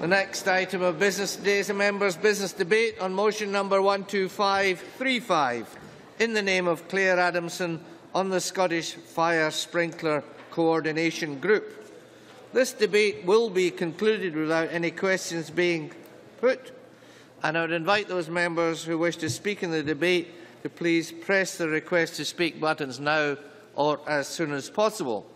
The next item of business today is a member's business debate on motion number 12535 in the name of Claire Adamson on the Scottish Fire Sprinkler Coordination Group. This debate will be concluded without any questions being put, and I would invite those members who wish to speak in the debate to please press the request to speak buttons now or as soon as possible.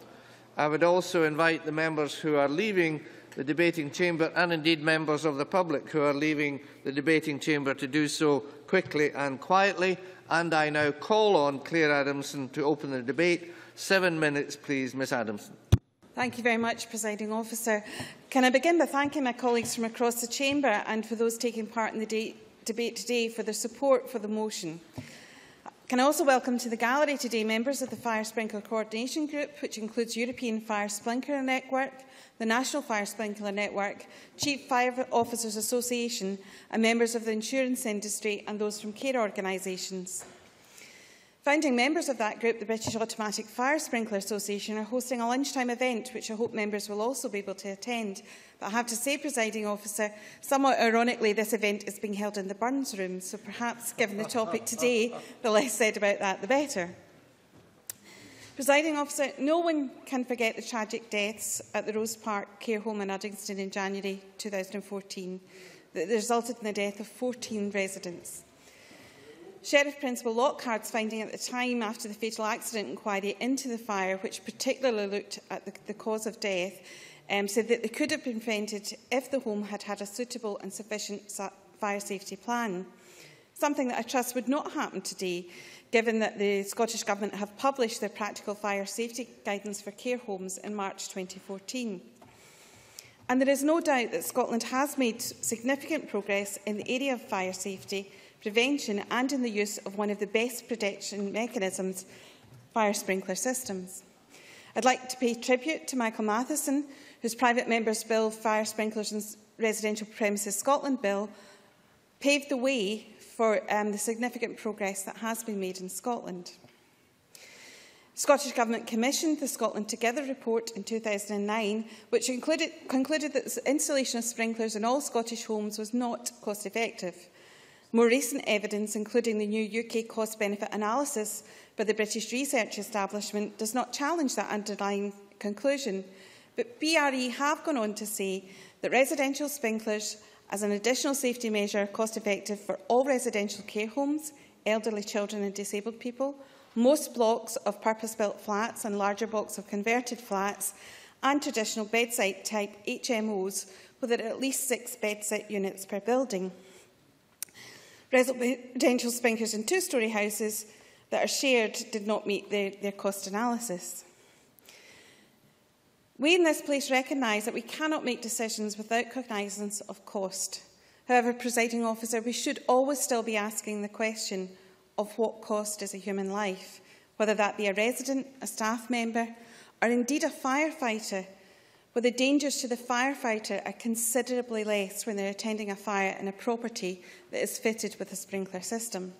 I would also invite the members who are leaving the debating chamber, and indeed members of the public who are leaving the debating chamber, to do so quickly and quietly. And I now call on Claire Adamson to open the debate. 7 minutes, please, Ms Adamson. Thank you very much, Presiding Officer. Can I begin by thanking my colleagues from across the chamber and for those taking part in the debate today for their support for the motion. Can I also welcome to the gallery today members of the Fire Sprinkler Coordination Group, which includes European Fire Sprinkler Network, the National Fire Sprinkler Network, Chief Fire Officers Association and members of the insurance industry and those from care organisations. Founding members of that group, the British Automatic Fire Sprinkler Association, are hosting a lunchtime event which I hope members will also be able to attend. But I have to say, Presiding Officer, somewhat ironically this event is being held in the Burns Room, so perhaps given the topic today, the less said about that the better. Presiding Officer, no one can forget the tragic deaths at the Rosepark Care Home in Uddingston in January 2014 that resulted in the death of 14 residents. Sheriff Principal Lockhart's finding at the time after the fatal accident inquiry into the fire, which particularly looked at the cause of death, said that they could have been prevented if the home had had a suitable and sufficient fire safety plan. Something that I trust would not happen today, given that the Scottish Government have published their practical fire safety guidance for care homes in March 2014. And there is no doubt that Scotland has made significant progress in the area of fire safety prevention and in the use of one of the best protection mechanisms, fire sprinkler systems. I'd like to pay tribute to Michael Matheson, whose private member's bill, Fire Sprinklers in Residential Premises (Scotland) Bill, paved the way for the significant progress that has been made in Scotland. The Scottish Government commissioned the Scotland Together report in 2009, which concluded that the installation of sprinklers in all Scottish homes was not cost effective. More recent evidence, including the new UK cost-benefit analysis by the British Research Establishment, does not challenge that underlying conclusion, but BRE have gone on to say that residential sprinklers, as an additional safety measure, are cost-effective for all residential care homes, elderly children and disabled people, most blocks of purpose-built flats and larger blocks of converted flats, and traditional bedside-type HMOs, with at least 6 bedside units per building. Residential sprinklers in 2-storey houses that are shared did not meet their cost analysis. We in this place recognise that we cannot make decisions without cognizance of cost. However, Presiding Officer, we should always still be asking the question of what cost is a human life, whether that be a resident, a staff member, or indeed a firefighter, where the dangers to the firefighter are considerably less when they're attending a fire in a property that is fitted with a sprinkler system.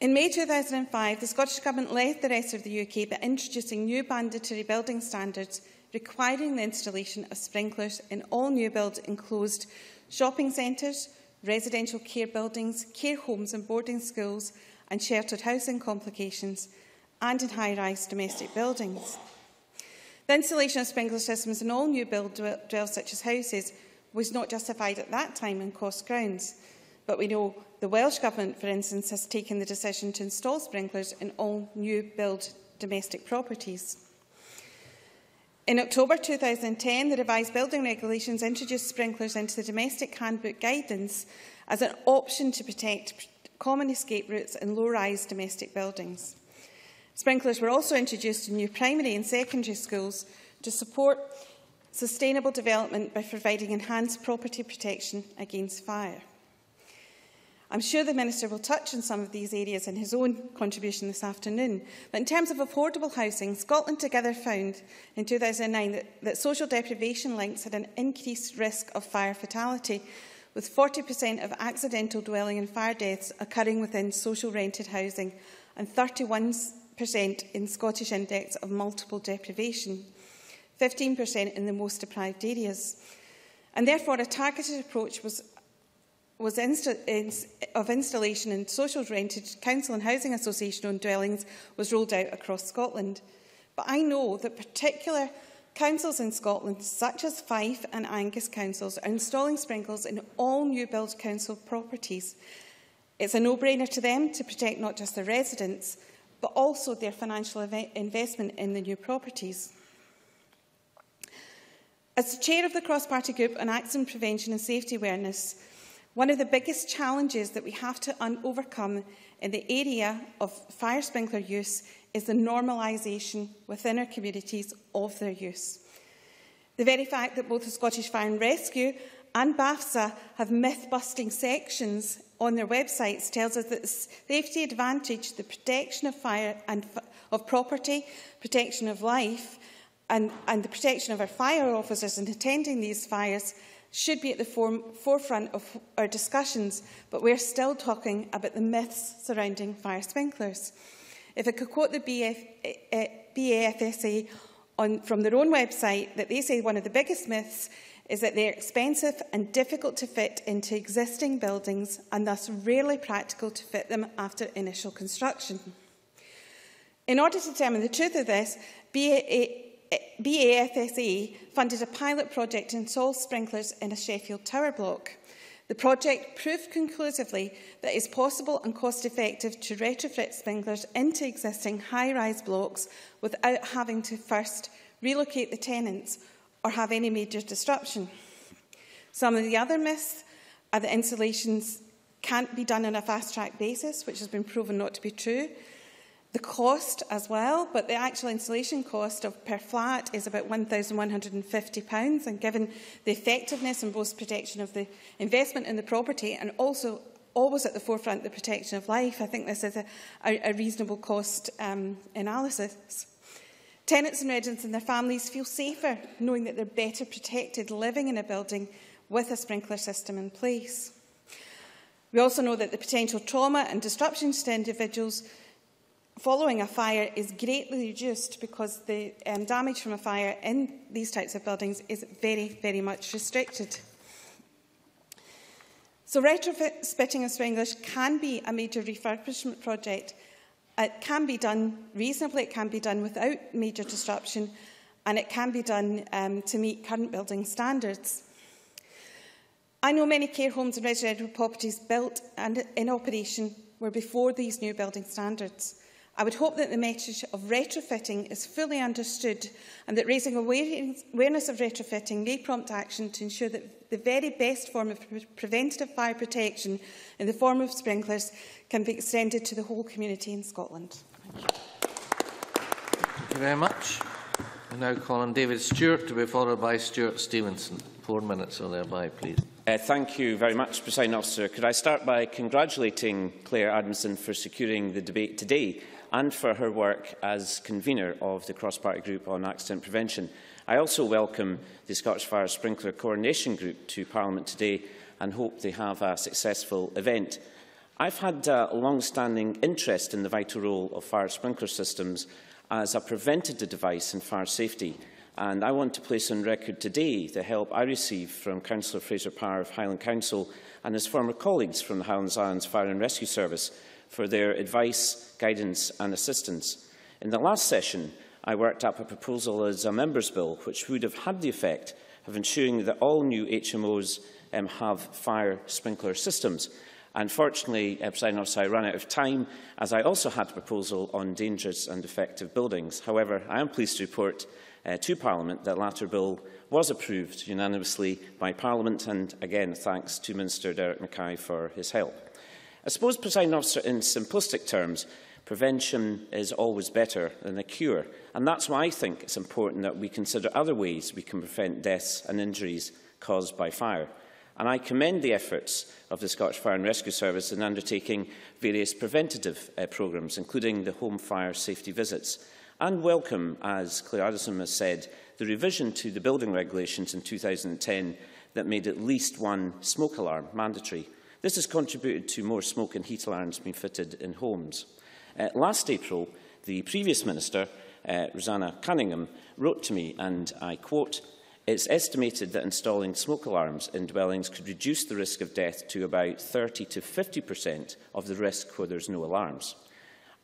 In May 2005, the Scottish Government led the rest of the UK by introducing new mandatory building standards requiring the installation of sprinklers in all new build enclosed shopping centres, residential care buildings, care homes and boarding schools and sheltered housing complications, and in high-rise domestic buildings. The installation of sprinkler systems in all new build dwells such as houses was not justified at that time on cost grounds, but we know the Welsh Government, for instance, has taken the decision to install sprinklers in all new build domestic properties. In October 2010, the revised building regulations introduced sprinklers into the Domestic Handbook guidance as an option to protect common escape routes in low-rise domestic buildings. Sprinklers were also introduced in new primary and secondary schools to support sustainable development by providing enhanced property protection against fire. I'm sure the Minister will touch on some of these areas in his own contribution this afternoon, but in terms of affordable housing, Scotland Together found in 2009 that social deprivation links had an increased risk of fire fatality, with 40% of accidental dwelling and fire deaths occurring within social rented housing and 31% in Scottish Index of Multiple Deprivation. 15% in the most deprived areas. And therefore, a targeted approach of installation in social rented council and housing association-owned dwellings was rolled out across Scotland. But I know that particular councils in Scotland, such as Fife and Angus councils, are installing sprinklers in all new build council properties. It's a no-brainer to them to protect not just their residents, but also their financial investment in the new properties. As the chair of the cross-party group on accident prevention and safety awareness, one of the biggest challenges that we have to overcome in the area of fire sprinkler use is the normalisation within our communities of their use. The very fact that both the Scottish Fire and Rescue and BAFSA have myth-busting sections on their websites tells us that the safety advantage, the protection of fire and of property, protection of life, and the protection of our fire officers in attending these fires should be at the forefront of our discussions, but we're still talking about the myths surrounding fire sprinklers. If I could quote the BAFSA from their own website, that they say one of the biggest myths is that they're expensive and difficult to fit into existing buildings and thus rarely practical to fit them after initial construction. In order to determine the truth of this, BAFSA funded a pilot project to install sprinklers in a Sheffield tower block. The project proved conclusively that it is possible and cost-effective to retrofit sprinklers into existing high-rise blocks without having to first relocate the tenants or have any major disruption. Some of the other myths are that installations can't be done on a fast-track basis, which has been proven not to be true. The cost as well, but the actual installation cost of per flat is about £1,150, and given the effectiveness and both protection of the investment in the property and also always at the forefront the protection of life, I think this is a reasonable cost analysis. Tenants and residents and their families feel safer knowing that they're better protected living in a building with a sprinkler system in place. We also know that the potential trauma and disruptions to individuals following a fire is greatly reduced because the damage from a fire in these types of buildings is very, very much restricted. So retrofitting of sprinklers can be a major refurbishment project. It can be done reasonably, it can be done without major disruption, and it can be done to meet current building standards. I know many care homes and residential properties built and in operation were before these new building standards. I would hope that the message of retrofitting is fully understood and that raising awareness of retrofitting may prompt action to ensure that the very best form of preventative fire protection in the form of sprinklers can be extended to the whole community in Scotland. Thank you very much. I now call on David Stewart to be followed by Stuart Stevenson. 4 minutes or thereby, please. Thank you very much, President Officer. Could I start by congratulating Claire Adamson for securing the debate today and for her work as convener of the Cross-Party Group on Accident Prevention. I also welcome the Scottish Fire Sprinkler Coordination Group to Parliament today and hope they have a successful event. I've had a long-standing interest in the vital role of fire sprinkler systems as a preventative device in fire safety, and I want to place on record today the help I received from Councillor Fraser Power of Highland Council and his former colleagues from the Highlands Islands Fire and Rescue Service for their advice, guidance and assistance. In the last session, I worked up a proposal as a Members' Bill which would have had the effect of ensuring that all new HMOs have fire sprinkler systems. Unfortunately, I ran out of time, as I also had a proposal on dangerous and defective buildings. However, I am pleased to report to Parliament that latter bill was approved unanimously by Parliament, and again thanks to Minister Derek Mackay for his help. I suppose, President Officer, in simplistic terms, prevention is always better than a cure, and that's why I think it's important that we consider other ways we can prevent deaths and injuries caused by fire. And I commend the efforts of the Scottish Fire and Rescue Service in undertaking various preventative programmes, including the home fire safety visits, and welcome, as Claire Addison has said, the revision to the building regulations in 2010 that made at least one smoke alarm mandatory. This has contributed to more smoke and heat alarms being fitted in homes. Last April, the previous Minister Rosanna Cunningham, wrote to me, and I quote, "It's estimated that installing smoke alarms in dwellings could reduce the risk of death to about 30% to 50% of the risk where there's no alarms."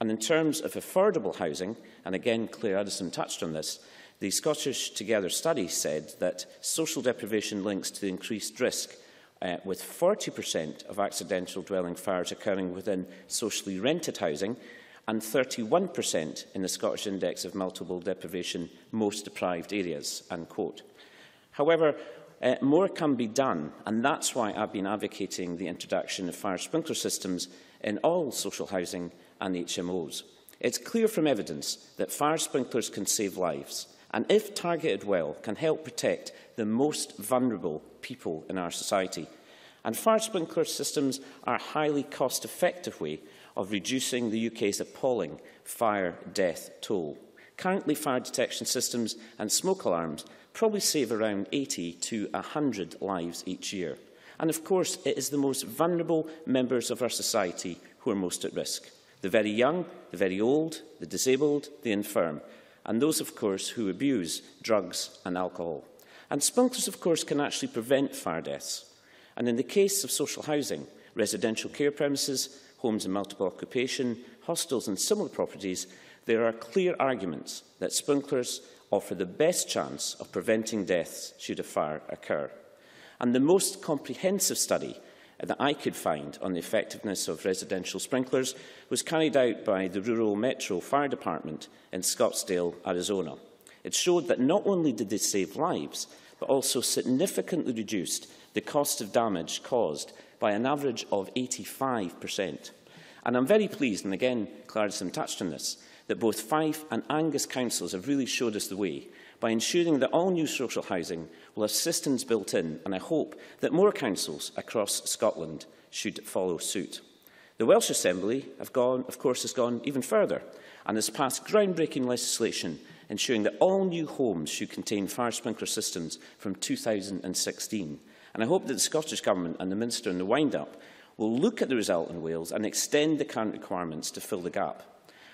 And in terms of affordable housing, and again Claire Adamson touched on this, the Scottish Together study said that social deprivation links to the increased risk, with 40% of accidental dwelling fires occurring within socially rented housing and 31% in the Scottish Index of Multiple Deprivation Most Deprived Areas, end quote. However, more can be done, and that's why I've been advocating the introduction of fire sprinkler systems in all social housing and HMOs. It's clear from evidence that fire sprinklers can save lives, and if targeted well, can help protect the most vulnerable people in our society. And fire sprinkler systems are a highly cost-effective way of reducing the UK's appalling fire death toll. Currently, fire detection systems and smoke alarms probably save around 80 to 100 lives each year. And of course, it is the most vulnerable members of our society who are most at risk. The very young, the very old, the disabled, the infirm, and those, of course, who abuse drugs and alcohol. And sprinklers, of course, can actually prevent fire deaths. And in the case of social housing, residential care premises, homes in multiple occupation, hostels and similar properties, there are clear arguments that sprinklers offer the best chance of preventing deaths should a fire occur. And the most comprehensive study that I could find on the effectiveness of residential sprinklers was carried out by the Rural Metro Fire Department in Scottsdale, Arizona. It showed that not only did they save lives, but also significantly reduced the cost of damage caused by an average of 85%. And I'm very pleased, and again, Claire Adamson touched on this, that both Fife and Angus councils have really showed us the way by ensuring that all new social housing will have systems built in, and I hope that more councils across Scotland should follow suit. The Welsh Assembly, has gone even further and has passed groundbreaking legislation ensuring that all new homes should contain fire sprinkler systems from 2016. And I hope that the Scottish Government and the Minister in the wind-up will look at the result in Wales and extend the current requirements to fill the gap.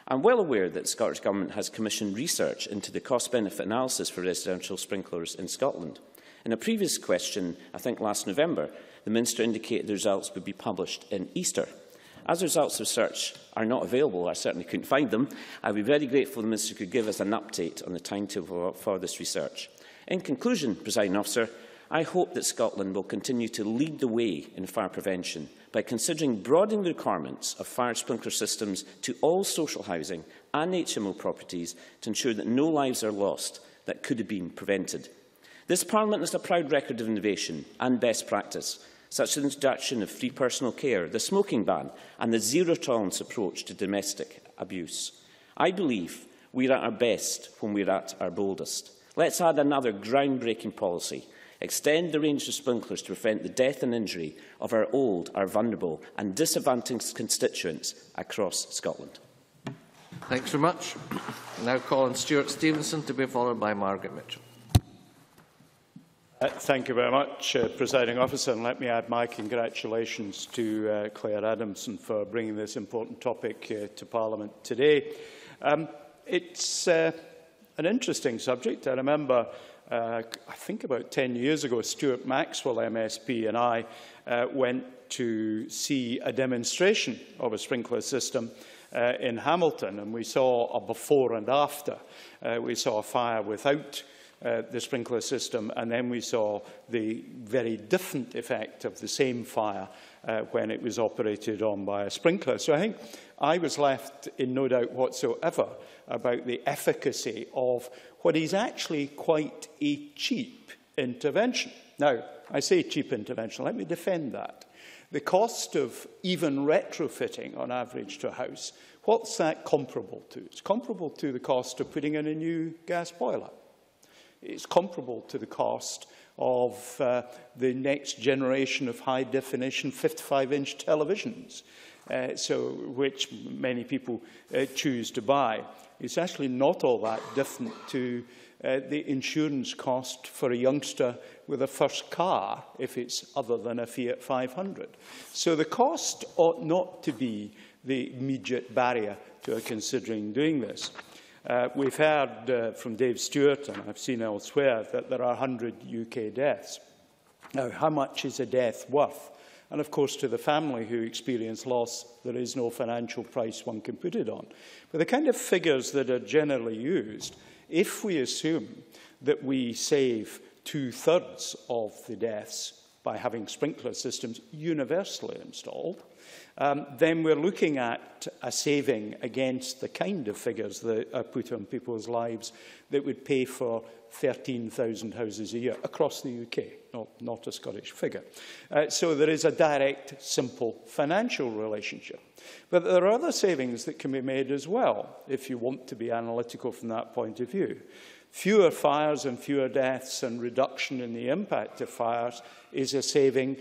I'm well aware that the Scottish Government has commissioned research into the cost-benefit analysis for residential sprinklers in Scotland. In a previous question, I think last November, the Minister indicated the results would be published in Easter. As the results of search are not available, I certainly couldn't find them, I would be very grateful the Minister could give us an update on the timetable for this research. In conclusion, Presiding Officer, I hope that Scotland will continue to lead the way in fire prevention by considering broadening the requirements of fire sprinkler systems to all social housing and HMO properties to ensure that no lives are lost that could have been prevented. This Parliament has a proud record of innovation and best practice, such as the introduction of free personal care, the smoking ban, and the zero-tolerance approach to domestic abuse. I believe we are at our best when we are at our boldest. Let's add another groundbreaking policy. Extend the range of sprinklers to prevent the death and injury of our old, our vulnerable and disadvantaged constituents across Scotland. Thanks very much. I now call on Stuart Stevenson to be followed by Margaret Mitchell. Thank you very much, Presiding Officer, and let me add my congratulations to Claire Adamson for bringing this important topic to Parliament today. It's an interesting subject. I remember, I think about 10 years ago, Stuart Maxwell, MSP, and I went to see a demonstration of a sprinkler system in Hamilton, and we saw a before and after. We saw a fire without the sprinkler system, and then we saw the very different effect of the same fire when it was operated on by a sprinkler. So I think I was left in no doubt whatsoever about the efficacy of what is actually quite a cheap intervention. Now, I say cheap intervention, let me defend that. The cost of even retrofitting on average to a house, what's that comparable to? It's comparable to the cost of putting in a new gas boiler. It's comparable to the cost of the next generation of high-definition 55-inch televisions, which many people choose to buy. It's actually not all that different to the insurance cost for a youngster with a first car, if it's other than a Fiat 500. So the cost ought not to be the immediate barrier to considering doing this. We've heard from Dave Stewart, and I've seen elsewhere, that there are 100 UK deaths. Now, how much is a death worth? And, of course, to the family who experience loss, there is no financial price one can put it on. But the kind of figures that are generally used, if we assume that we save two-thirds of the deaths by having sprinkler systems universally installed, then we're looking at a saving against the kind of figures that are put on people's lives that would pay for 13,000 houses a year across the UK, not a Scottish figure. So there is a direct, simple financial relationship. But there are other savings that can be made as well, if you want to be analytical from that point of view. Fewer fires and fewer deaths and reduction in the impact of fires is a saving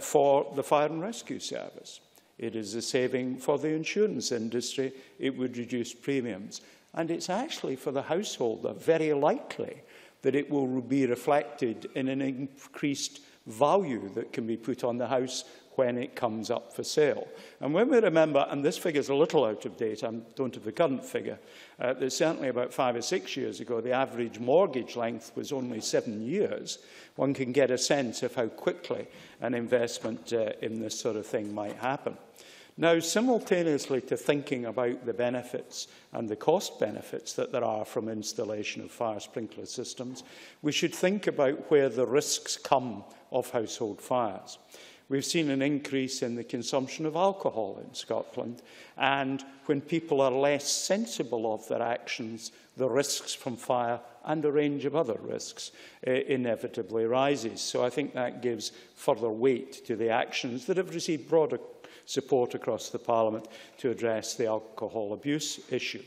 for the Fire and Rescue Service. It is a saving for the insurance industry. It would reduce premiums. And it's actually for the householder very likely that it will be reflected in an increased value that can be put on the house when it comes up for sale. And when we remember, and this figure is a little out of date, I don't have the current figure, that certainly about 5 or 6 years ago, the average mortgage length was only 7 years. One can get a sense of how quickly an investment in this sort of thing might happen. Now, simultaneously to thinking about the benefits and the cost benefits that there are from installation of fire sprinkler systems, we should think about where the risks come of household fires. We've seen an increase in the consumption of alcohol in Scotland, and when people are less sensible of their actions, the risks from fire and a range of other risks inevitably rises. So I think that gives further weight to the actions that have received broader support across the Parliament to address the alcohol abuse issue.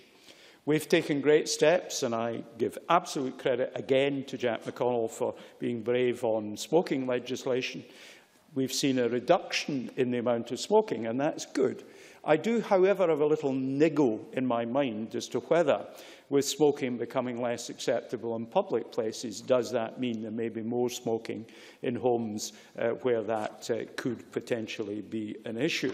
We've taken great steps, and I give absolute credit again to Jack McConnell for being brave on smoking legislation. We've seen a reduction in the amount of smoking, and that's good. I do, however, have a little niggle in my mind as to whether, with smoking becoming less acceptable in public places, does that mean there may be more smoking in homes where that could potentially be an issue?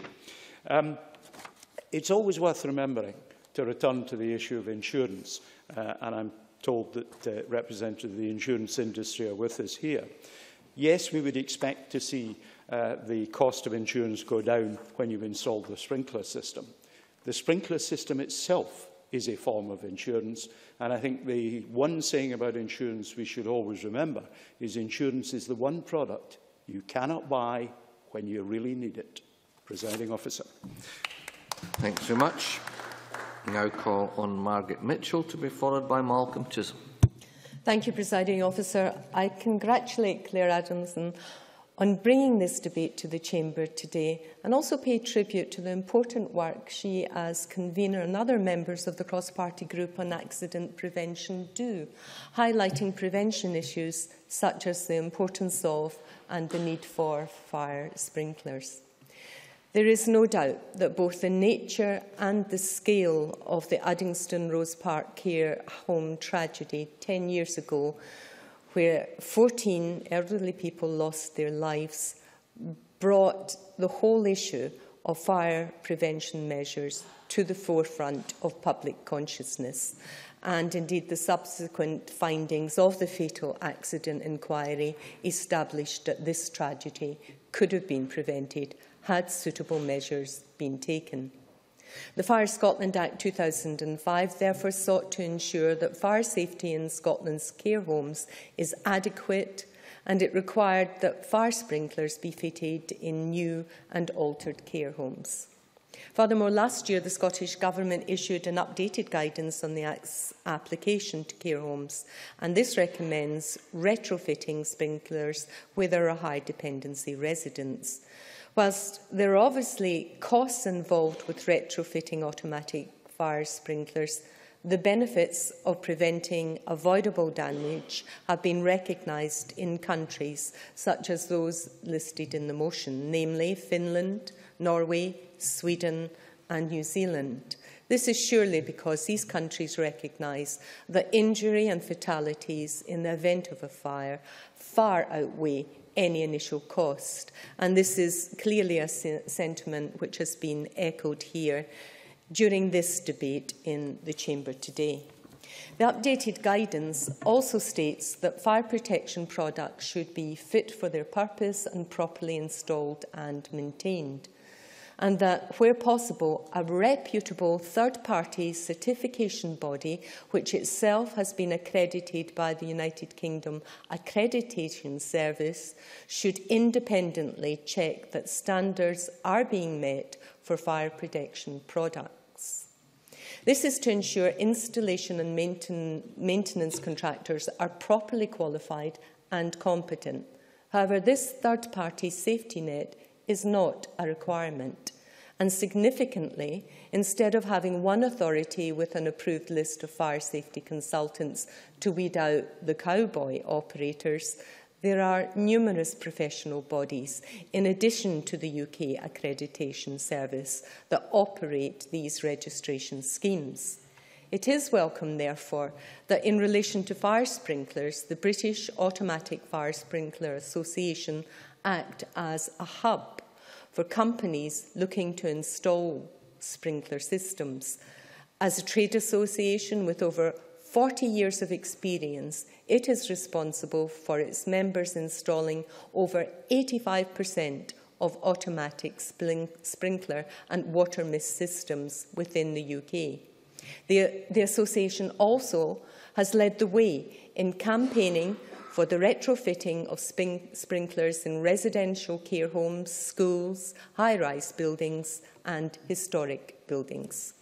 It's always worth remembering to return to the issue of insurance, and I'm told that representatives of the insurance industry are with us here. Yes, we would expect to see the cost of insurance go down when you've installed the sprinkler system. The sprinkler system itself is a form of insurance, and I think the one saying about insurance we should always remember is insurance is the one product you cannot buy when you really need it. Presiding Officer. Thanks so much. Now call on Margaret Mitchell to be followed by Malcolm Chisholm. Thank you, Presiding Officer. I congratulate Claire Adamson on bringing this debate to the Chamber today and also pay tribute to the important work she, as convener, and other members of the cross-party group on accident prevention do, highlighting prevention issues such as the importance of and the need for fire sprinklers. There is no doubt that both the nature and the scale of the Uddingston Rosepark Care Home tragedy 10 years ago, where 14 elderly people lost their lives, brought the whole issue of fire prevention measures to the forefront of public consciousness. And indeed, the subsequent findings of the fatal accident inquiry established that this tragedy could have been prevented had suitable measures been taken. The Fire Scotland Act 2005 therefore sought to ensure that fire safety in Scotland's care homes is adequate, and it required that fire sprinklers be fitted in new and altered care homes. Furthermore, last year the Scottish Government issued an updated guidance on the Act's application to care homes, and this recommends retrofitting sprinklers where there are high dependency residents. Whilst there are obviously costs involved with retrofitting automatic fire sprinklers, the benefits of preventing avoidable damage have been recognised in countries such as those listed in the motion, namely Finland, Norway, Sweden and New Zealand. This is surely because these countries recognise that injury and fatalities in the event of a fire far outweigh any initial cost. And this is clearly a sentiment which has been echoed here during this debate in the Chamber today. The updated guidance also states that fire protection products should be fit for their purpose and properly installed and maintained, and that, where possible, a reputable third-party certification body, which itself has been accredited by the United Kingdom Accreditation Service, should independently check that standards are being met for fire protection products. This is to ensure installation and maintenance contractors are properly qualified and competent. However, this third-party safety net is not a requirement. And significantly, instead of having one authority with an approved list of fire safety consultants to weed out the cowboy operators, there are numerous professional bodies, in addition to the UK Accreditation Service, that operate these registration schemes. It is welcome, therefore, that in relation to fire sprinklers, the British Automatic Fire Sprinkler Association act as a hub for companies looking to install sprinkler systems. As a trade association with over 40 years of experience, it is responsible for its members installing over 85% of automatic sprinkler and water mist systems within the UK. The association also has led the way in campaigning for the retrofitting of sprinklers in residential care homes, schools, high-rise buildings and historic buildings.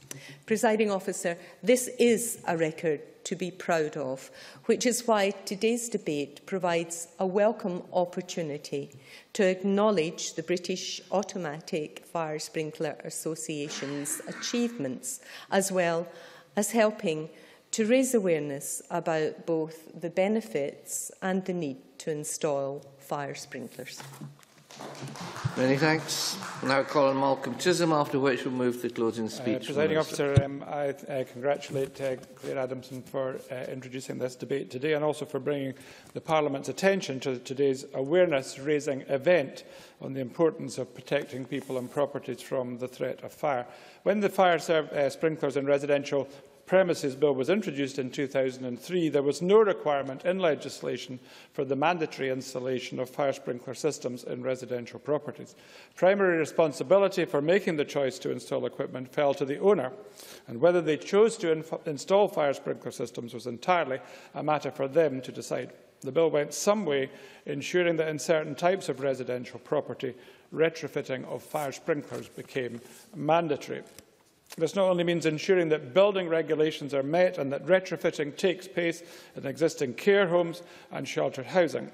Presiding Officer, this is a record to be proud of, which is why today's debate provides a welcome opportunity to acknowledge the British Automatic Fire Sprinkler Association's achievements, as well as helping to raise awareness about both the benefits and the need to install fire sprinklers. Many thanks. I'll now call on Malcolm Chisholm, after which we'll move to the closing speech. Presiding Officer, I congratulate Claire Adamson for introducing this debate today, and also for bringing the Parliament's attention to today's awareness-raising event on the importance of protecting people and properties from the threat of fire. When the Fire Sprinklers in Residential Premises Bill was introduced in 2003, there was no requirement in legislation for the mandatory installation of fire sprinkler systems in residential properties. Primary responsibility for making the choice to install equipment fell to the owner, and whether they chose to install fire sprinkler systems was entirely a matter for them to decide. The bill went some way ensuring that in certain types of residential property, retrofitting of fire sprinklers became mandatory. This not only means ensuring that building regulations are met and that retrofitting takes place in existing care homes and sheltered housing,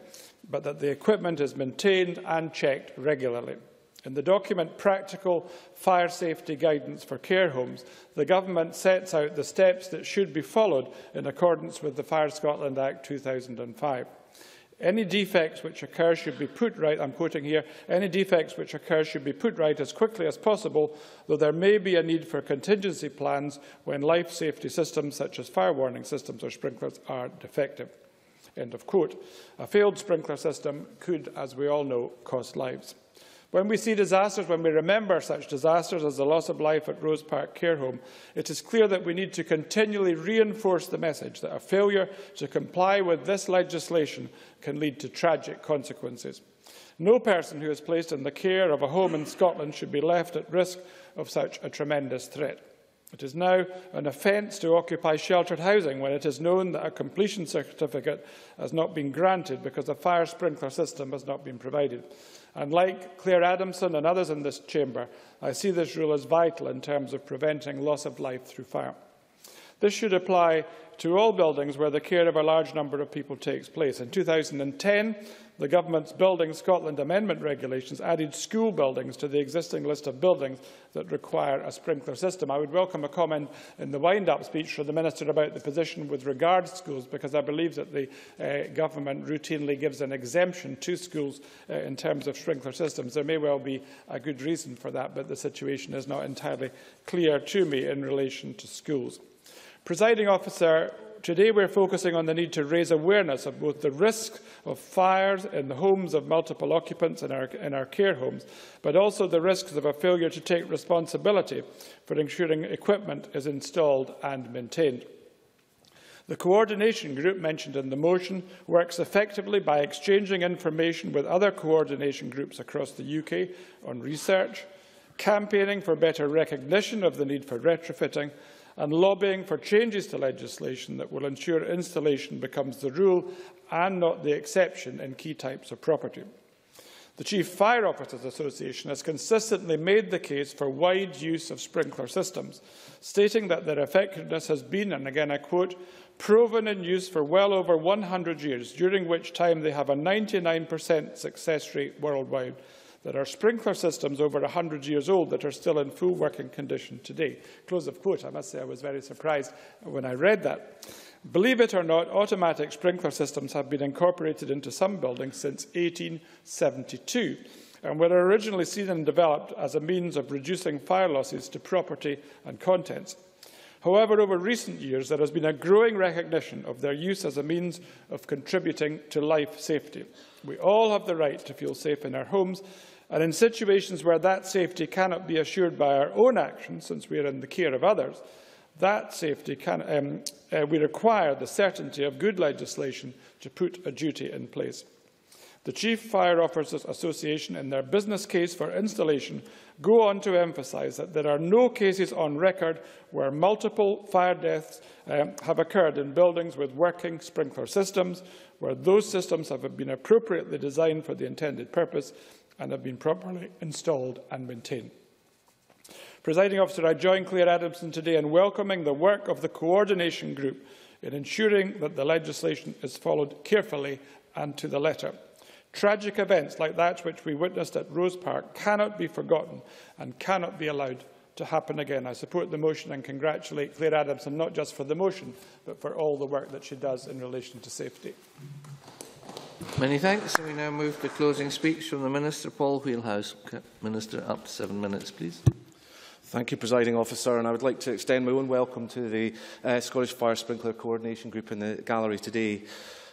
but that the equipment is maintained and checked regularly. In the document Practical Fire Safety Guidance for Care Homes, the Government sets out the steps that should be followed in accordance with the Fire Scotland Act 2005. Any defects which occur should be put right, I'm quoting here, any defects which occur should be put right as quickly as possible, though there may be a need for contingency plans when life safety systems such as fire warning systems or sprinklers are defective. End of quote. A failed sprinkler system could, as we all know, cost lives. When we see disasters, when we remember such disasters as the loss of life at Rosepark Care Home, it is clear that we need to continually reinforce the message that a failure to comply with this legislation can lead to tragic consequences. No person who is placed in the care of a home in Scotland should be left at risk of such a tremendous threat. It is now an offence to occupy sheltered housing when it is known that a completion certificate has not been granted because a fire sprinkler system has not been provided. And like Claire Adamson and others in this chamber, I see this rule as vital in terms of preventing loss of life through fire. This should apply to all buildings where the care of a large number of people takes place. In 2010, the Government's Building Scotland Amendment regulations added school buildings to the existing list of buildings that require a sprinkler system. I would welcome a comment in the wind-up speech from the Minister about the position with regard to schools, because I believe that the Government routinely gives an exemption to schools in terms of sprinkler systems. There may well be a good reason for that, but the situation is not entirely clear to me in relation to schools. Presiding Officer, today we are focusing on the need to raise awareness of both the risk of fires in the homes of multiple occupants in our care homes, but also the risks of a failure to take responsibility for ensuring equipment is installed and maintained. The coordination group mentioned in the motion works effectively by exchanging information with other coordination groups across the UK on research, campaigning for better recognition of the need for retrofitting, and lobbying for changes to legislation that will ensure installation becomes the rule and not the exception in key types of property. The Chief Fire Officers Association has consistently made the case for wide use of sprinkler systems, stating that their effectiveness has been, and again I quote, proven in use for well over 100 years, during which time they have a 99% success rate worldwide. There are sprinkler systems over 100 years old that are still in full working condition today. Close of quote. I must say I was very surprised when I read that. Believe it or not, automatic sprinkler systems have been incorporated into some buildings since 1872 and were originally seen and developed as a means of reducing fire losses to property and contents. However, over recent years, there has been a growing recognition of their use as a means of contributing to life safety. We all have the right to feel safe in our homes, and in situations where that safety cannot be assured by our own actions, since we are in the care of others, that safety can, we require the certainty of good legislation to put a duty in place. The Chief Fire Officers Association, in their business case for installation, go on to emphasise that there are no cases on record where multiple fire deaths have occurred in buildings with working sprinkler systems, where those systems have been appropriately designed for the intended purpose and have been properly installed and maintained. Presiding Officer, I join Claire Adamson today in welcoming the work of the coordination group in ensuring that the legislation is followed carefully and to the letter. Tragic events like that which we witnessed at Rosepark cannot be forgotten and cannot be allowed to happen again. I support the motion and congratulate Claire Adamson not just for the motion, but for all the work that she does in relation to safety. Many thanks. And we now move to closing speech from the Minister, Paul Wheelhouse. Minister, up to 7 minutes, please. Thank you, Presiding Officer, and I would like to extend my own welcome to the Scottish Fire Sprinkler Coordination Group in the gallery today.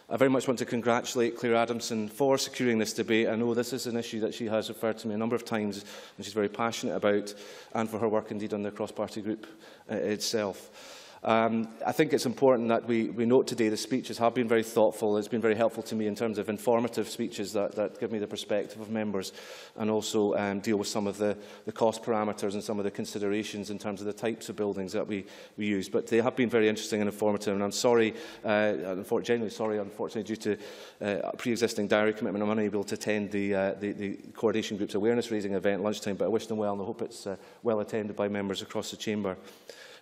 I very much want to congratulate Claire Adamson for securing this debate. I know this is an issue that she has referred to me a number of times and she's very passionate about, and for her work indeed on the cross-party group itself. I think it's important that we note today the speeches have been very thoughtful. It's been very helpful to me in terms of informative speeches that give me the perspective of members and also deal with some of the cost parameters and some of the considerations in terms of the types of buildings that we use. But they have been very interesting and informative, and I'm sorry, genuinely sorry, unfortunately, due to a pre-existing diary commitment, I'm unable to attend the coordination group's awareness-raising event at lunchtime, but I wish them well and I hope it's well attended by members across the chamber.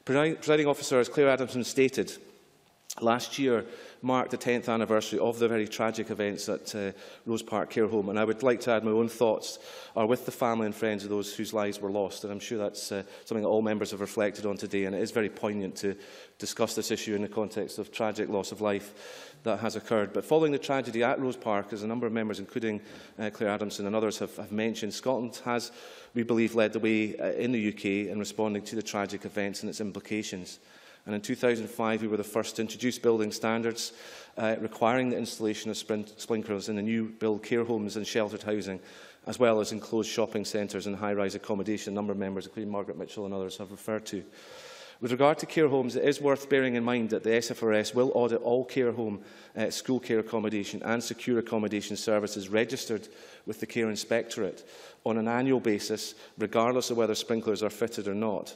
Presiding Officer, as Claire Adamson stated, last year marked the 10th anniversary of the very tragic events at Rosepark Care Home, and I would like to add my own thoughts are with the family and friends of those whose lives were lost, and I'm sure that's something that all members have reflected on today, and it is very poignant to discuss this issue in the context of tragic loss of life that has occurred. But following the tragedy at Rosepark, as a number of members, including Claire Adamson and others, have mentioned, Scotland has, we believe, led the way in the UK in responding to the tragic events and its implications. And in 2005, we were the first to introduce building standards requiring the installation of sprinklers in the new build care homes and sheltered housing, as well as enclosed shopping centres and high-rise accommodation, a number of members, including Margaret Mitchell and others, have referred to. With regard to care homes, it is worth bearing in mind that the SFRS will audit all care home, school care accommodation and secure accommodation services registered with the Care Inspectorate on an annual basis, regardless of whether sprinklers are fitted or not.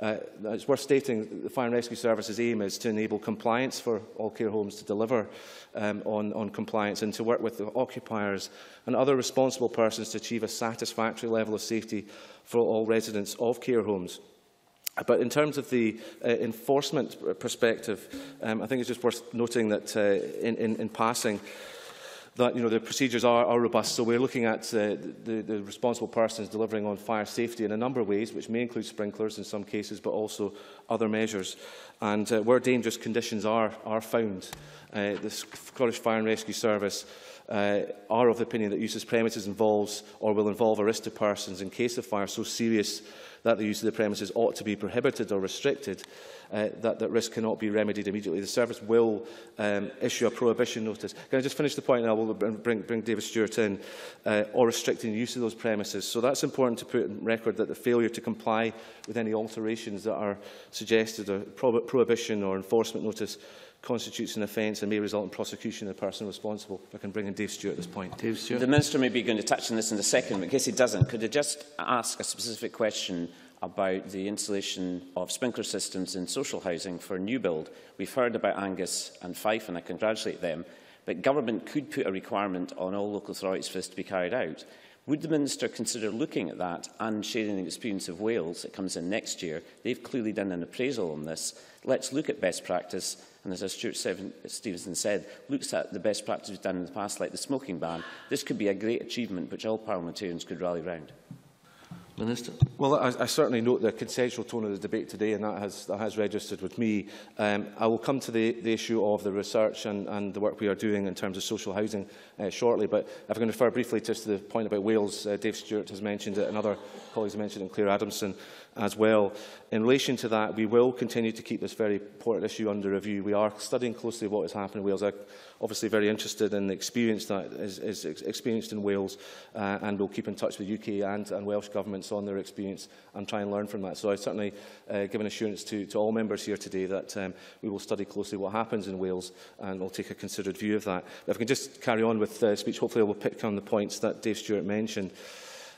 It's worth stating the Fire and Rescue Service's aim is to enable compliance for all care homes to deliver on compliance and to work with the occupiers and other responsible persons to achieve a satisfactory level of safety for all residents of care homes. But in terms of the enforcement perspective, I think it's just worth noting that in passing, that the procedures are robust. So we're looking at the responsible persons delivering on fire safety in a number of ways, which may include sprinklers in some cases, but also other measures. And where dangerous conditions are found, the Scottish Fire and Rescue Service are of the opinion that use of premises involves or will involve a risk to persons in case of fire so serious that the use of the premises ought to be prohibited or restricted, that risk cannot be remedied immediately. The service will issue a prohibition notice. Can I just finish the point and I will bring David Stewart in, or restricting the use of those premises. So that's important to put on record, that the failure to comply with any alterations that are suggested, or prohibition or enforcement notice, constitutes an offence and may result in prosecution of the person responsible. If I can bring in Dave Stewart at this point. Dave Stewart. The Minister may be going to touch on this in a second, but in case he doesn't, could I just ask a specific question about the installation of sprinkler systems in social housing for new build? We've heard about Angus and Fife, and I congratulate them, but government could put a requirement on all local authorities for this to be carried out. Would the Minister consider looking at that and sharing the experience of Wales that comes in next year? They've clearly done an appraisal on this. Let's look at best practice, and as Stuart Stevenson said, looks at the best practice we've done in the past, like the smoking ban. This could be a great achievement which all parliamentarians could rally round. Minister. Well, I certainly note the consensual tone of the debate today, and that has registered with me. I will come to the issue of the research and the work we are doing in terms of social housing shortly, but if I can refer briefly just to the point about Wales, Dave Stewart has mentioned it, and other colleagues mentioned it, and Claire Adamson as well. In relation to that, we will continue to keep this very important issue under review. We are studying closely what has happened in Wales. I'm obviously very interested in the experience that is experienced in Wales, and we'll keep in touch with UK and Welsh governments on their experience and try and learn from that. So I certainly give an assurance to all members here today that we will study closely what happens in Wales and we'll take a considered view of that. But if I can just carry on with the speech, hopefully I will pick on the points that Dave Stewart mentioned.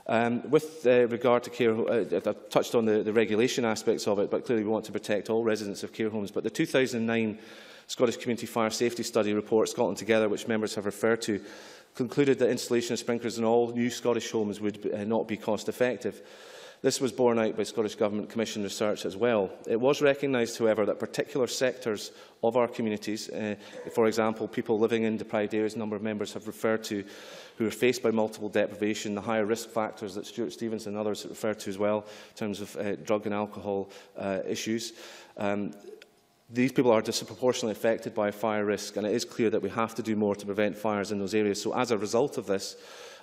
With regard to care, I've touched on the regulation aspects of it, but clearly we want to protect all residents of care homes. But the 2009 Scottish Community Fire Safety Study report, Scotland Together, which members have referred to, concluded that installation of sprinklers in all new Scottish homes would not be cost effective. This was borne out by Scottish Government Commission research as well. It was recognised, however, that particular sectors of our communities, for example, people living in deprived areas, a number of members have referred to, who are faced by multiple deprivation, the higher risk factors that Stuart Stevenson and others referred to as well, in terms of drug and alcohol issues. These people are disproportionately affected by fire risk, and it is clear that we have to do more to prevent fires in those areas. So as a result of this,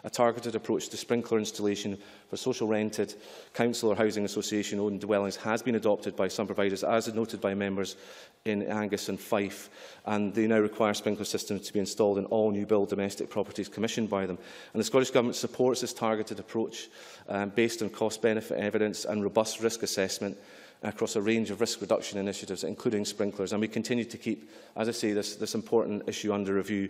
a targeted approach to sprinkler installation for social rented, council or housing association owned dwellings has been adopted by some providers, as noted by members in Angus and Fife, and they now require sprinkler systems to be installed in all new build domestic properties commissioned by them. And the Scottish Government supports this targeted approach based on cost-benefit evidence and robust risk assessment across a range of risk reduction initiatives, including sprinklers. And we continue to keep, as I say, this important issue under review.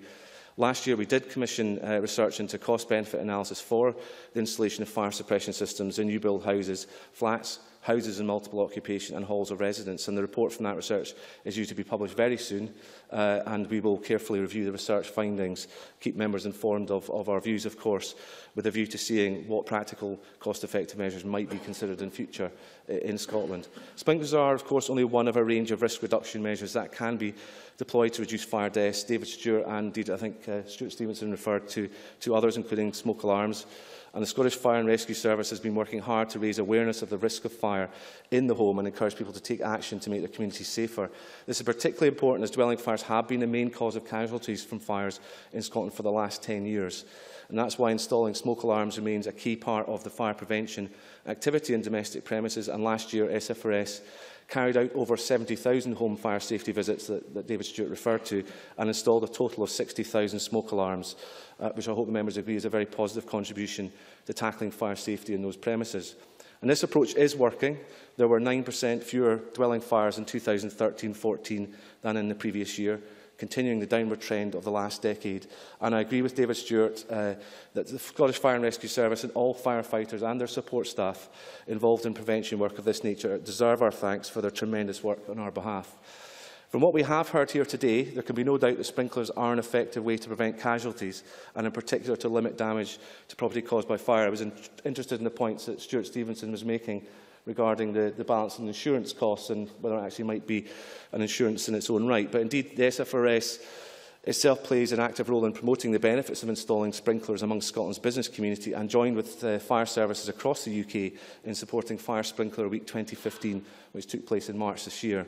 Last year, we did commission research into cost-benefit analysis for the installation of fire suppression systems in new-build houses, flats, houses in multiple occupation and halls of residence. And the report from that research is due to be published very soon, and we will carefully review the research findings, keep members informed of our views, of course, with a view to seeing what practical cost-effective measures might be considered in future in Scotland. Sprinklers are, of course, only one of a range of risk reduction measures that can be deployed to reduce fire deaths. David Stewart and, indeed, I think Stuart Stevenson referred to others, including smoke alarms. And the Scottish Fire and Rescue Service has been working hard to raise awareness of the risk of fire in the home and encourage people to take action to make their communities safer. This is particularly important as dwelling fires have been the main cause of casualties from fires in Scotland for the last 10 years. And that's why installing smoke alarms remains a key part of the fire prevention activity in domestic premises. And last year, SFRS carried out over 70,000 home fire safety visits that David Stewart referred to and installed a total of 60,000 smoke alarms, which I hope the members agree is a very positive contribution to tackling fire safety in those premises. And this approach is working. There were 9% fewer dwelling fires in 2013-14 than in the previous year, continuing the downward trend of the last decade. And I agree with David Stewart that the Scottish Fire and Rescue Service and all firefighters and their support staff involved in prevention work of this nature deserve our thanks for their tremendous work on our behalf. From what we have heard here today, there can be no doubt that sprinklers are an effective way to prevent casualties and in particular to limit damage to property caused by fire. I was interested in the points that Stuart Stevenson was making regarding the balance in insurance costs and whether it actually might be an insurance in its own right. But indeed, the SFRS itself plays an active role in promoting the benefits of installing sprinklers among Scotland's business community and joined with fire services across the UK in supporting Fire Sprinkler Week 2015, which took place in March this year.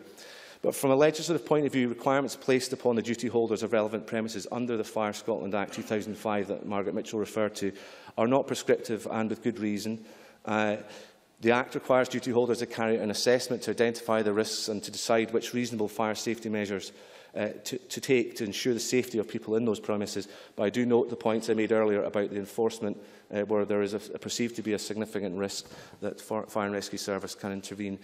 But from a legislative point of view, requirements placed upon the duty holders of relevant premises under the Fire Scotland Act 2005 that Margaret Mitchell referred to are not prescriptive and with good reason. The Act requires duty holders to carry out an assessment to identify the risks and to decide which reasonable fire safety measures to take to ensure the safety of people in those premises. But I do note the points I made earlier about the enforcement where there is perceived to be a significant risk that Fire and Rescue Service can intervene.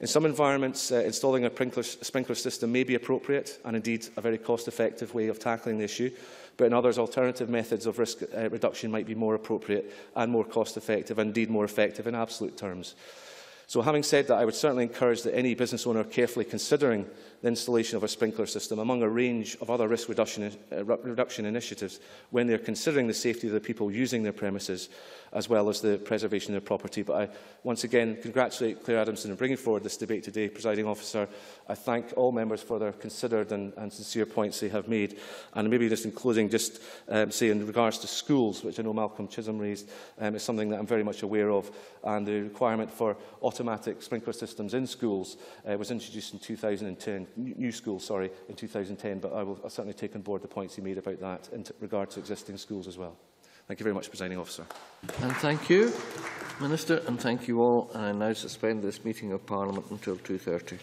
In some environments, installing a sprinkler system may be appropriate and indeed a very cost-effective way of tackling the issue, but in others, alternative methods of risk reduction might be more appropriate and more cost-effective, and indeed more effective in absolute terms. So, having said that, I would certainly encourage that any business owner carefully considering the installation of a sprinkler system among a range of other risk reduction initiatives when they are considering the safety of the people using their premises as well as the preservation of their property. But I once again congratulate Claire Adamson on bringing forward this debate today, Presiding Officer. I thank all members for their considered and sincere points they have made. And maybe just including, just say in regards to schools, which I know Malcolm Chisholm raised, is something that I'm very much aware of, and the requirement for automatic sprinkler systems in schools was introduced in 2010, new schools, sorry, in 2010, but I'll certainly take on board the points he made about that in regard to existing schools as well. Thank you very much, Presiding Officer. And thank you, Minister, and thank you all. And I now suspend this meeting of Parliament until 2:30.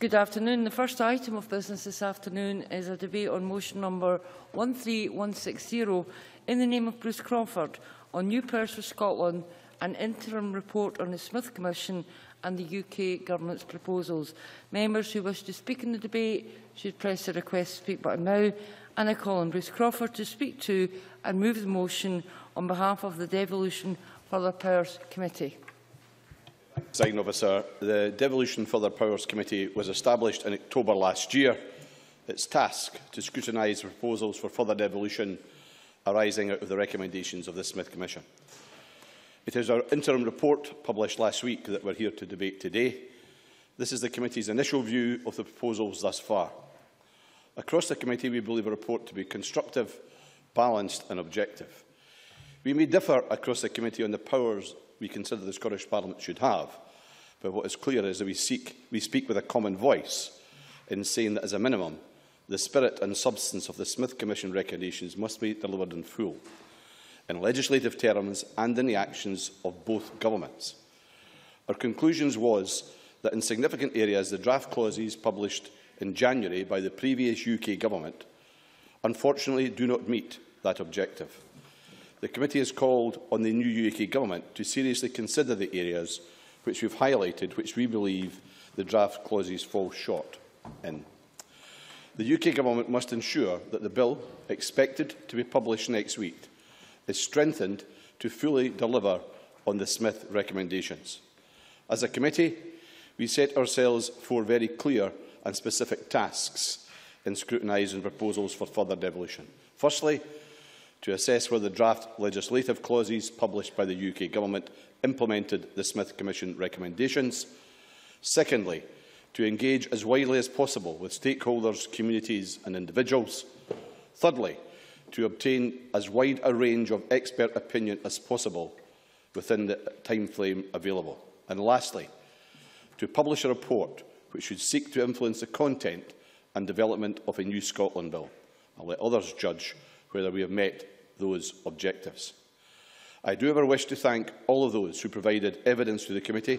Good afternoon. The first item of business this afternoon is a debate on motion number 13160 in the name of Bruce Crawford on new powers for Scotland, an interim report on the Smith Commission and the UK Government's proposals. Members who wish to speak in the debate should press the request to speak button now, and I call on Bruce Crawford to speak to and move the motion on behalf of the Devolution Further Powers Committee. Presiding Officer, the Devolution Further Powers Committee was established in October last year. Its task to scrutinise proposals for further devolution arising out of the recommendations of the Smith Commission. It is our interim report, published last week, that we are here to debate today. This is the committee's initial view of the proposals thus far. Across the committee, we believe a report to be constructive, balanced and objective. We may differ across the committee on the powers we consider the Scottish Parliament should have, but what is clear is that we speak with a common voice in saying that, as a minimum, the spirit and substance of the Smith Commission recommendations must be delivered in full, in legislative terms and in the actions of both governments. Our conclusions was that in significant areas the draft clauses published in January by the previous UK government unfortunately do not meet that objective. The committee has called on the new UK government to seriously consider the areas which we have highlighted, which we believe the draft clauses fall short in. The UK government must ensure that the bill, expected to be published next week, is strengthened to fully deliver on the Smith recommendations. As a committee, we set ourselves four very clear and specific tasks in scrutinising proposals for further devolution. Firstly, to assess whether the draft legislative clauses published by the UK Government implemented the Smith Commission recommendations. Secondly, to engage as widely as possible with stakeholders, communities and individuals. Thirdly, to obtain as wide a range of expert opinion as possible within the time frame available. And lastly, to publish a report which should seek to influence the content and development of a new Scotland Bill. I'll let others judge whether we have met those objectives. I do however wish to thank all of those who provided evidence to the committee,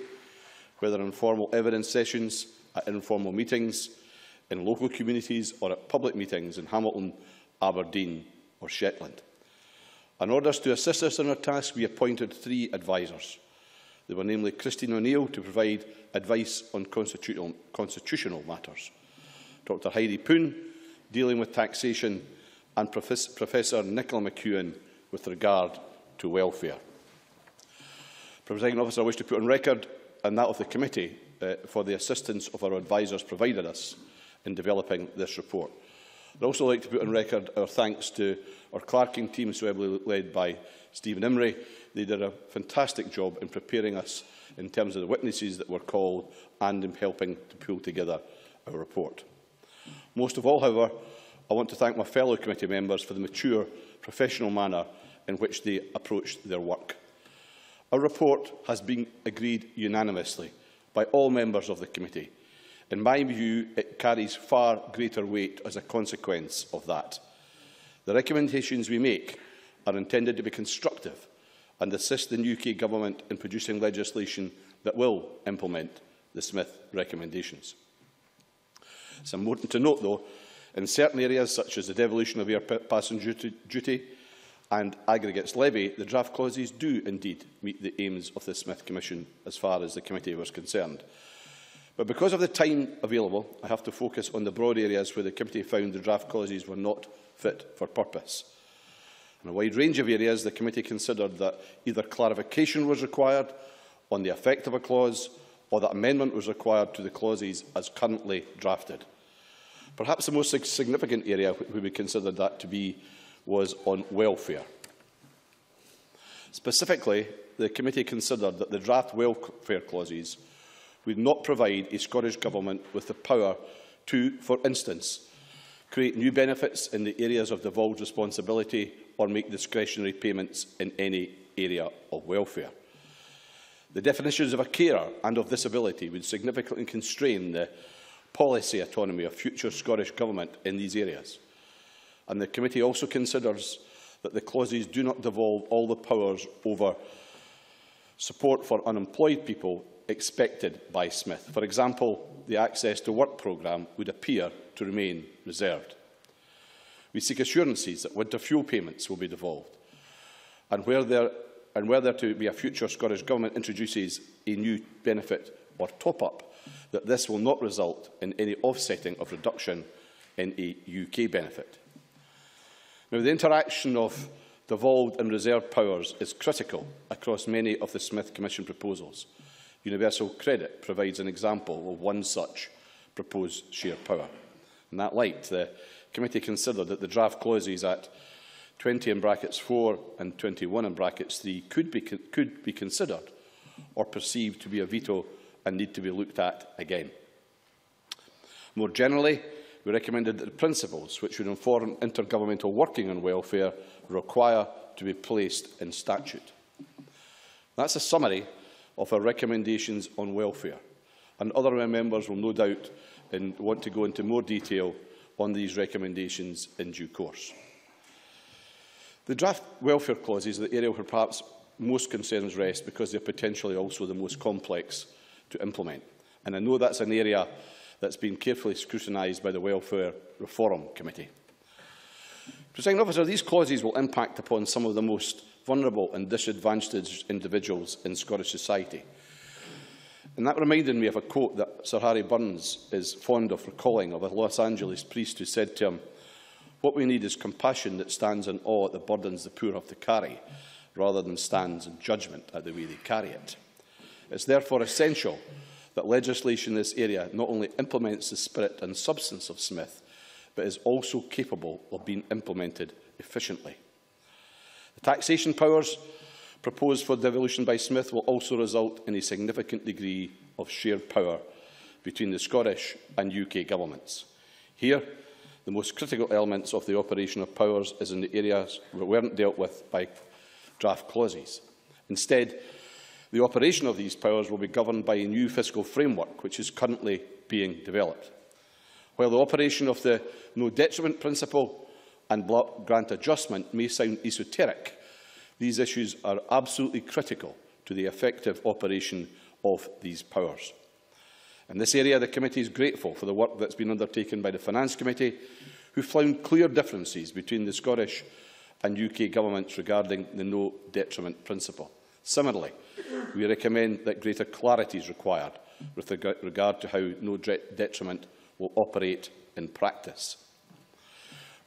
whether in formal evidence sessions, at informal meetings, in local communities or at public meetings in Hamilton, Aberdeen or Shetland. In order to assist us in our task, we appointed three advisers. They were namely Christine O'Neill to provide advice on constitutional matters, Dr Heidi Poon dealing with taxation, and Professor Nicola McEwen with regard to welfare. Presiding Officer, I wish to put on record, and that of the committee, for the assistance of our advisers provided us in developing this report. I would also like to put on record our thanks to our clerking team, solely led by Stephen Imrie. They did a fantastic job in preparing us in terms of the witnesses that were called and in helping to pull together our report. Most of all, however, I want to thank my fellow committee members for the mature, professional manner in which they approached their work. Our report has been agreed unanimously by all members of the committee. In my view, it carries far greater weight as a consequence of that. The recommendations we make are intended to be constructive and assist the UK Government in producing legislation that will implement the Smith recommendations. It is important to note, though, in certain areas, such as the devolution of air passenger duty and aggregates levy, the draft clauses do indeed meet the aims of the Smith Commission as far as the committee was concerned. But because of the time available, I have to focus on the broad areas where the committee found the draft clauses were not fit for purpose. In a wide range of areas, the committee considered that either clarification was required on the effect of a clause or that amendment was required to the clauses as currently drafted. Perhaps the most significant area we considered that to be was on welfare. Specifically, the committee considered that the draft welfare clauses would not provide a Scottish Government with the power to, for instance, create new benefits in the areas of devolved responsibility or make discretionary payments in any area of welfare. The definitions of a carer and of disability would significantly constrain the policy autonomy of future Scottish Government in these areas. And the committee also considers that the clauses do not devolve all the powers over support for unemployed people expected by Smith. For example, the Access to Work programme would appear to remain reserved. We seek assurances that winter fuel payments will be devolved, and where there to be a future Scottish Government introduces a new benefit or top-up, that this will not result in any offsetting of reduction in a UK benefit. Now, the interaction of devolved and reserved powers is critical across many of the Smith Commission proposals. Universal credit provides an example of one such proposed shared power. In that light, the committee considered that the draft clauses at 20(4) and 21(3) could be considered or perceived to be a veto and need to be looked at again. More generally, we recommended that the principles which would inform intergovernmental working on welfare require to be placed in statute. That's a summary of our recommendations on welfare, and other members will no doubt want to go into more detail on these recommendations in due course. The draft welfare clauses are the area where perhaps most concerns rest, because they are potentially also the most complex to implement. And I know that's an area that's been carefully scrutinised by the Welfare Reform Committee. Presiding Officer, these clauses will impact upon some of the most vulnerable and disadvantaged individuals in Scottish society. And that reminded me of a quote that Sir Harry Burns is fond of recalling, of a Los Angeles priest who said to him, "What we need is compassion that stands in awe at the burdens the poor have to carry, rather than stands in judgment at the way they carry it." It is therefore essential that legislation in this area not only implements the spirit and substance of Smith, but is also capable of being implemented efficiently. The taxation powers proposed for devolution by Smith will also result in a significant degree of shared power between the Scottish and UK governments. Here, the most critical elements of the operation of powers is in the areas that weren't dealt with by draft clauses. Instead, the operation of these powers will be governed by a new fiscal framework, which is currently being developed. While the operation of the no detriment principle and block grant adjustment may sound esoteric, these issues are absolutely critical to the effective operation of these powers. In this area, the committee is grateful for the work that has been undertaken by the Finance Committee, who found clear differences between the Scottish and UK governments regarding the no detriment principle. Similarly, we recommend that greater clarity is required with regard to how no detriment will operate in practice.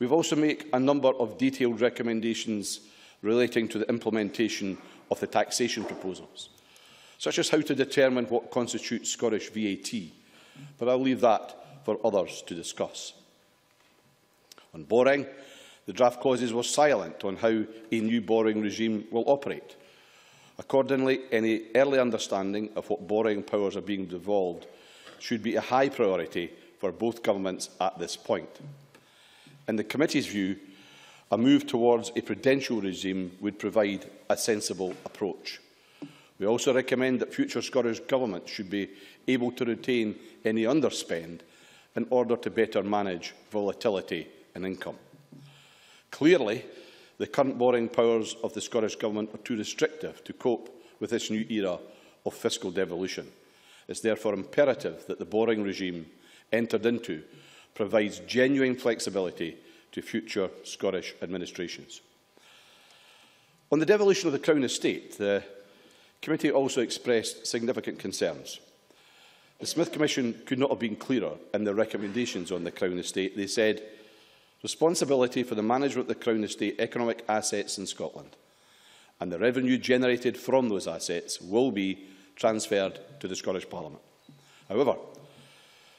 We have also made a number of detailed recommendations relating to the implementation of the taxation proposals, such as how to determine what constitutes Scottish VAT, but I will leave that for others to discuss. On borrowing, the draft clauses were silent on how a new borrowing regime will operate. Accordingly, any early understanding of what borrowing powers are being devolved should be a high priority for both governments at this point. In the committee's view, a move towards a prudential regime would provide a sensible approach. We also recommend that future Scottish governments should be able to retain any underspend in order to better manage volatility in income. Clearly, the current borrowing powers of the Scottish Government are too restrictive to cope with this new era of fiscal devolution. It is therefore imperative that the borrowing regime entered into provides genuine flexibility to future Scottish administrations. On the devolution of the Crown Estate, the Committee also expressed significant concerns. The Smith Commission could not have been clearer in their recommendations on the Crown Estate. They said, "Responsibility for the management of the Crown Estate economic assets in Scotland and the revenue generated from those assets will be transferred to the Scottish Parliament." However,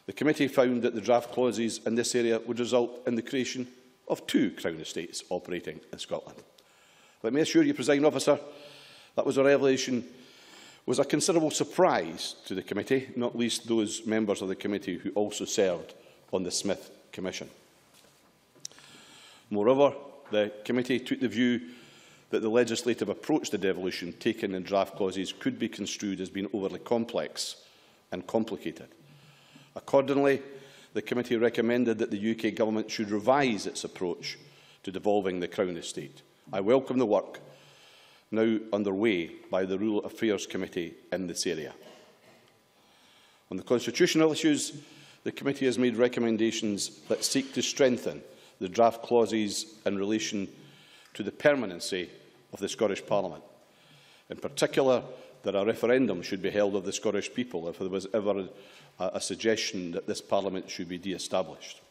the committee found that the draft clauses in this area would result in the creation of two Crown Estates operating in Scotland. Let me assure you, Presiding Officer, that was a revelation was a considerable surprise to the committee, not least those members of the committee who also served on the Smith Commission. Moreover, the committee took the view that the legislative approach to devolution taken in draft clauses could be construed as being overly complex and complicated. Accordingly, the committee recommended that the UK Government should revise its approach to devolving the Crown Estate. I welcome the work now underway by the Rural Affairs Committee in this area. On the constitutional issues, the committee has made recommendations that seek to strengthen the draft clauses in relation to the permanency of the Scottish Parliament. In particular, that a referendum should be held of the Scottish people if there was ever a suggestion that this Parliament should be de-established.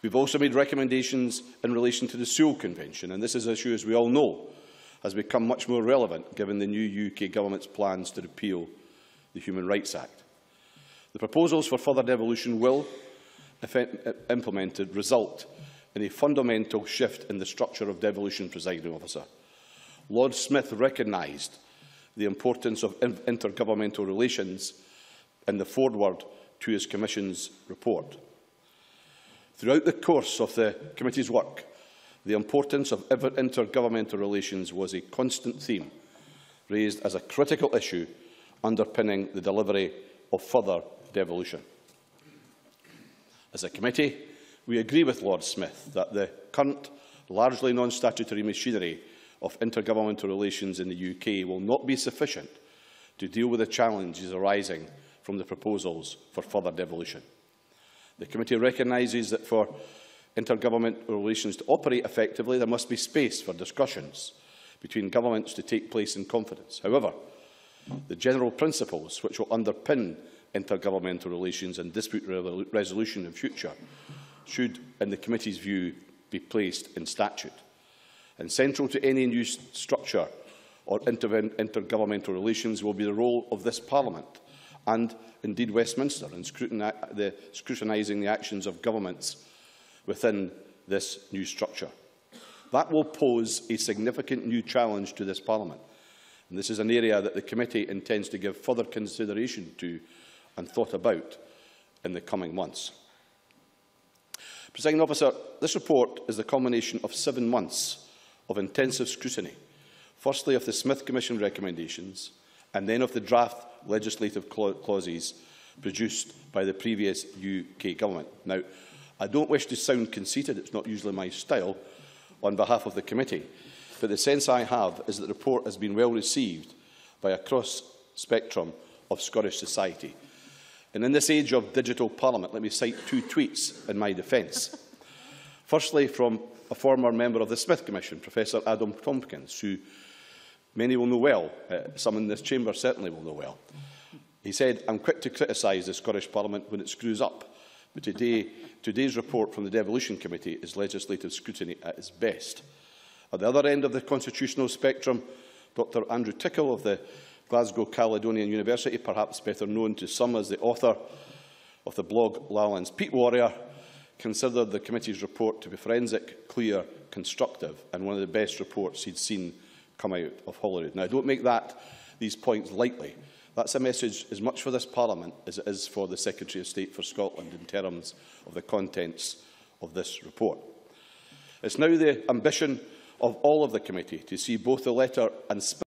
We have also made recommendations in relation to the Sewell Convention, and this is an issue, as we all know, has become much more relevant given the new UK Government's plans to repeal the Human Rights Act. The proposals for further devolution will, if implemented, result in a fundamental shift in the structure of devolution, presiding officer. Lord Smith recognised the importance of intergovernmental relations in the foreword to his Commission's report. Throughout the course of the Committee's work, the importance of intergovernmental relations was a constant theme, raised as a critical issue underpinning the delivery of further devolution. As a committee, we agree with Lord Smith that the current, largely non-statutory machinery of intergovernmental relations in the UK will not be sufficient to deal with the challenges arising from the proposals for further devolution. The committee recognises that for intergovernmental relations to operate effectively, there must be space for discussions between governments to take place in confidence. However, the general principles which will underpin intergovernmental relations and dispute resolution in future should, in the committee's view, be placed in statute. And central to any new structure or intergovernmental relations will be the role of this Parliament and, indeed, Westminster in scrutinising the actions of governments within this new structure. That will pose a significant new challenge to this Parliament. And this is an area that the committee intends to give further consideration to and thought about in the coming months. Presiding Officer, this report is the culmination of 7 months of intensive scrutiny, firstly of the Smith Commission recommendations and then of the draft legislative clauses produced by the previous UK Government. Now, I don't wish to sound conceited, it's not usually my style, on behalf of the committee, but the sense I have is that the report has been well received by a cross-spectrum of Scottish society. And in this age of digital parliament, let me cite 2 tweets in my defence. Firstly, from a former member of the Smith Commission, Professor Adam Tompkins, who many will know well, some in this chamber certainly will know well. He said, "I'm quick to criticise the Scottish Parliament when it screws up, but today's report from the Devolution Committee is legislative scrutiny at its best." At the other end of the constitutional spectrum, Dr Andrew Tickell of the Glasgow Caledonian University, perhaps better known to some as the author of the blog Lowlands Peat Warrior, considered the committee's report to be forensic, clear, constructive and one of the best reports he'd seen come out of Holyrood. Now, I don't make these points lightly. That's a message as much for this Parliament as it is for the Secretary of State for Scotland in terms of the contents of this report. It's now the ambition of all of the committee to see both the letter and spirit